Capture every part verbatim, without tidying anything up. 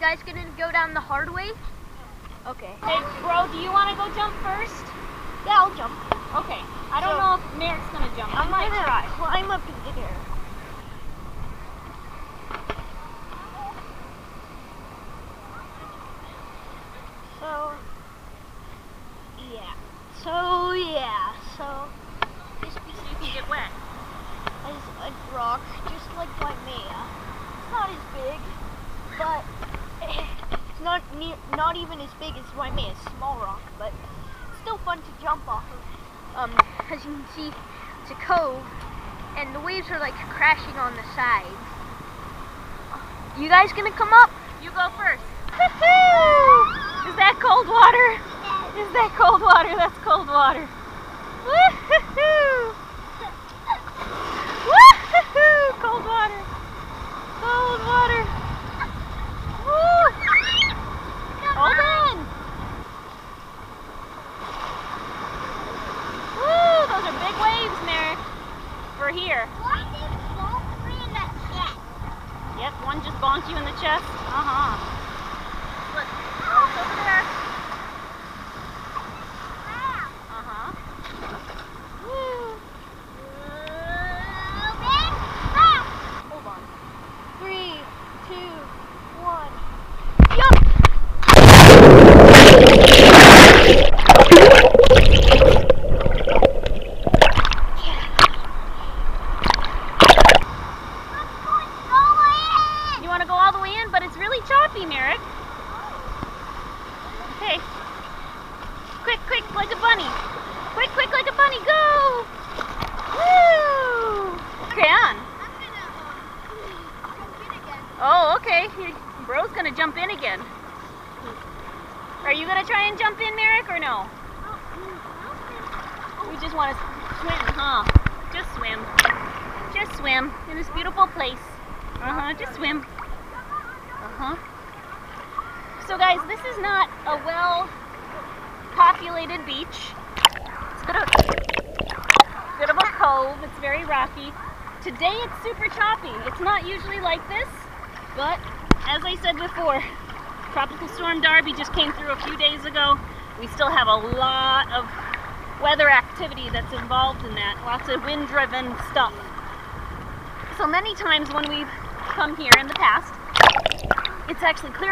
guys gonna go down the hard way? Okay. Hey, bro, do you want to go jump first? Yeah, I'll jump. Okay. I don't so, know if Merrick's gonna jump. I'm gonna try. Climb up in the air. So, yeah. So, yeah. So, this piece you can get wet. Is a rock, just like my Maya. It's not as big, but it's not near, not even as big as my Maya's small rock, but it's still fun to jump off of. Um, as you can see, it's a cove, and the waves are like crashing on the sides. You guys gonna come up? You go first. Is that cold water? Is that cold water? That's cold water. Woo-hoo-hoo! Woo-hoo-hoo! Cold water! Cold water! Woo! Hold on! Woo! Those are big waves, Merrick. We're here. One just bonked me in the chest. Yep, one just bonked you in the chest. Uh-huh. Are you gonna try and jump in, Merrick, or no? We just want to swim, huh? Just swim. Just swim in this beautiful place. Uh-huh, just swim. Uh-huh. So guys, this is not a well-populated beach. It's a bit of, a bit of a cove, it's very rocky. Today it's super choppy. It's not usually like this, but as I said before, Tropical Storm Darby just came through a few days ago. We still have a lot of weather activity that's involved in that. Lots of wind-driven stuff. So many times when we've come here in the past, it's actually clear.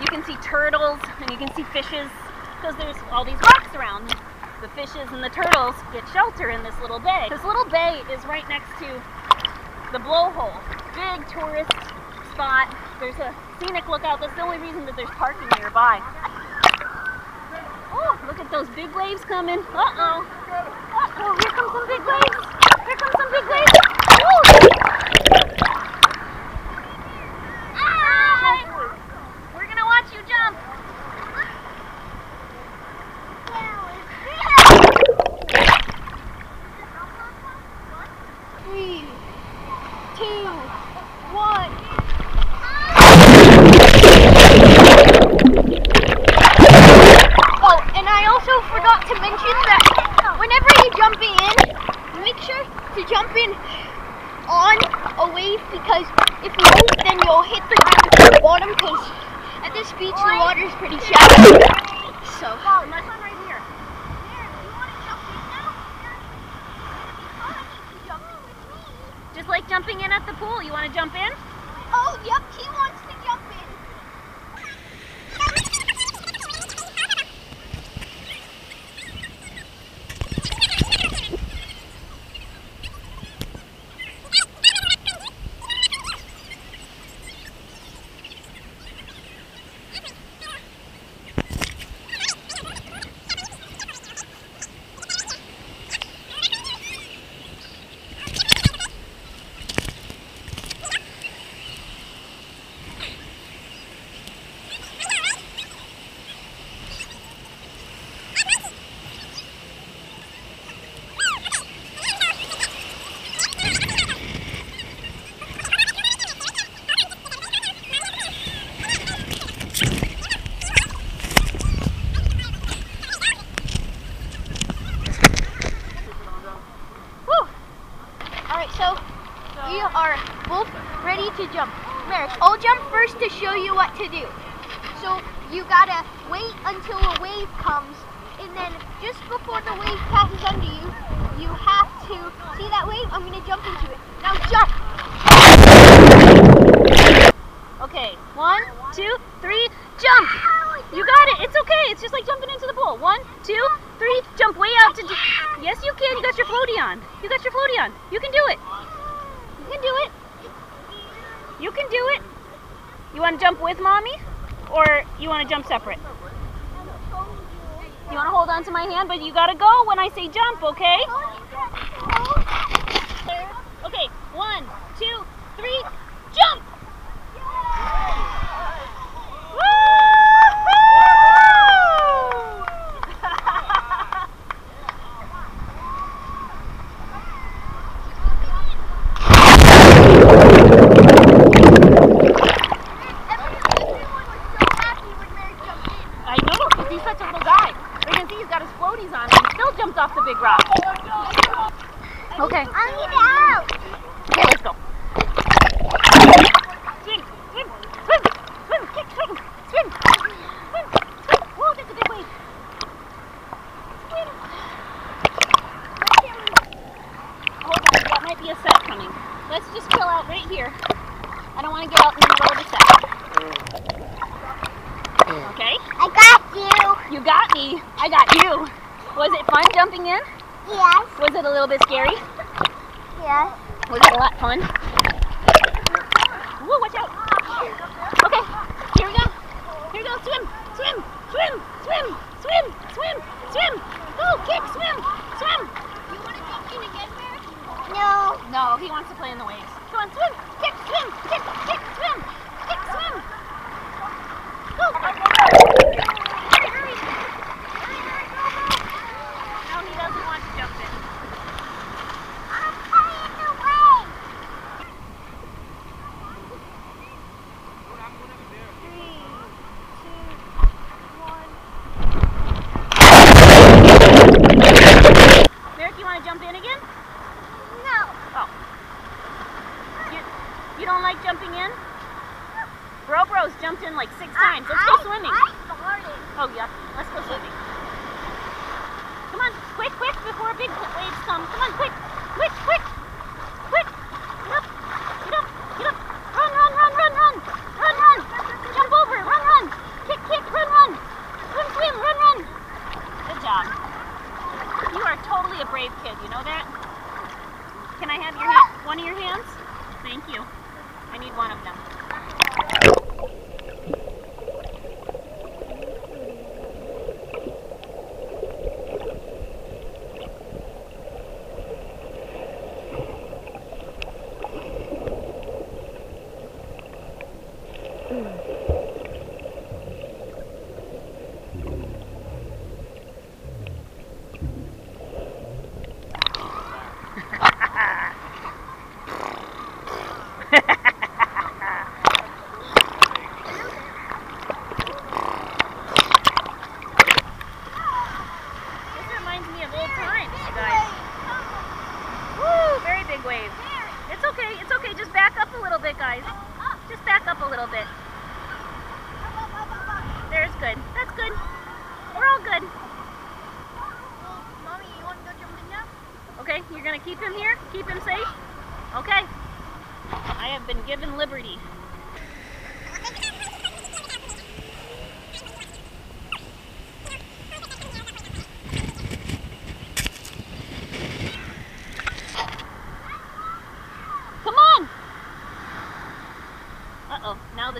You can see turtles and you can see fishes because there's all these rocks around. The fishes and the turtles get shelter in this little bay. This little bay is right next to the Blowhole. Big tourist spot. There's a scenic lookout. That's the only reason that there's parking nearby. Oh, look at those big waves coming. Uh-oh. Uh-oh, here comes some big waves. Here comes some big waves. Ooh. Hi. We're going to watch you jump. Three, two, one. Jump in on a wave, because if you don't, then you'll hit the bottom, because at this beach the water's pretty shallow. So, oh, that's one right here. Just like jumping in at the pool, you want to jump in? Oh, yep, he wants to jump in. So, we are both ready to jump. Merrick. I'll jump first to show you what to do. So you gotta wait until a wave comes, and then just before the wave passes under you, you have to see that wave. I'm gonna jump into it. Now jump! Okay, one, two, three, jump! You got it, it's okay, it's just like jumping into the pool. One, two, three, jump way out to... Yes, you can, you got your floaty on. You got your floaty on. You can do it. You can do it. You can do it. You want to jump with mommy? Or you want to jump separate? You want to hold on to my hand, but you got to go when I say jump, okay? Okay, one, two, three, jump! Okay. I need it out. Okay, let's go. Swim, swim, swim, swim, kick, swim, swim, swim, swim. Whoa, that's a big wave. Swim. Hold on, that might be a set coming. Let's just chill out right here. I don't want to get out in the middle of the set. Okay? I got you. You got me. I got you. Was it fun jumping in? Yes. Was it a little bit scary? Yes. Was it a lot fun? Whoa, watch out. Okay, here we go. Here we go. Swim, swim, swim, swim, swim, swim, swim. Go, kick, swim, swim. You want to jump in again, Merrick? No. No, he wants to play in the waves. Come on, swim, kick, swim, kick, kick, swim, kick, swim. Go.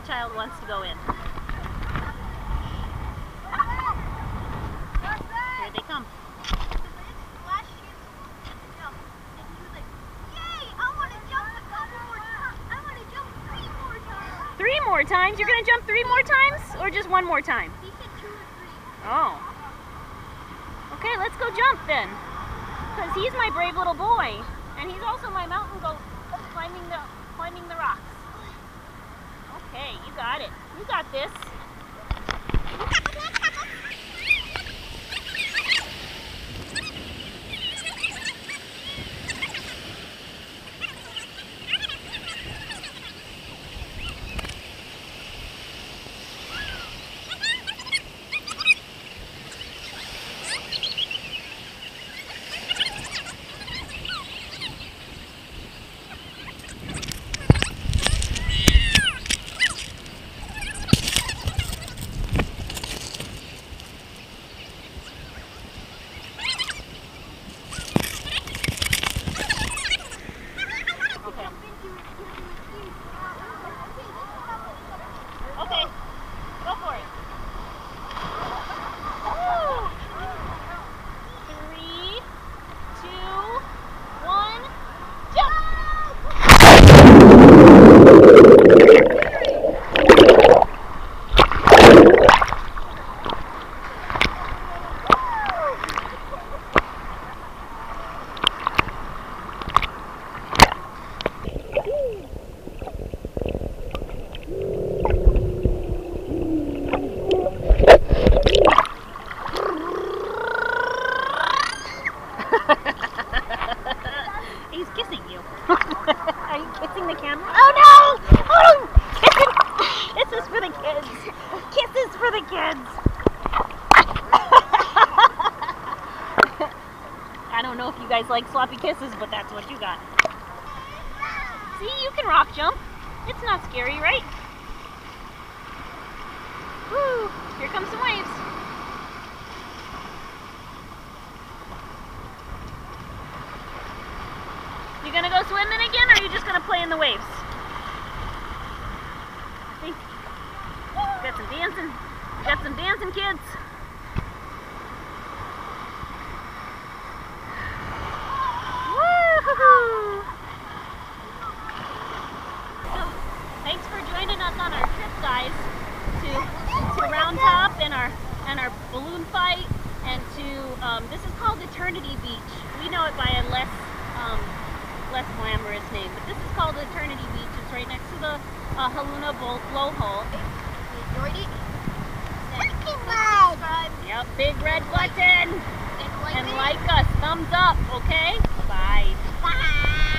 Child wants to go in. Here they come. Yay! I want to jump a couple more times. I want to jump three more times. Three more times? You're going to jump three more times? Or just one more time? He said two or three. Oh. Okay, let's go jump then. Because he's my brave little boy. And he's also my mountain goat climbing the, climbing the rocks. Hey, you got it. You got this. Like sloppy kisses, but that's what you got. See, you can rock jump. It's not scary, right? Woo! Here comes some waves. You gonna go swimming again, or are you just gonna play in the waves? See? Got some dancing. Got some dancing, kids. Button and like us, thumbs up, okay? Bye. Bye.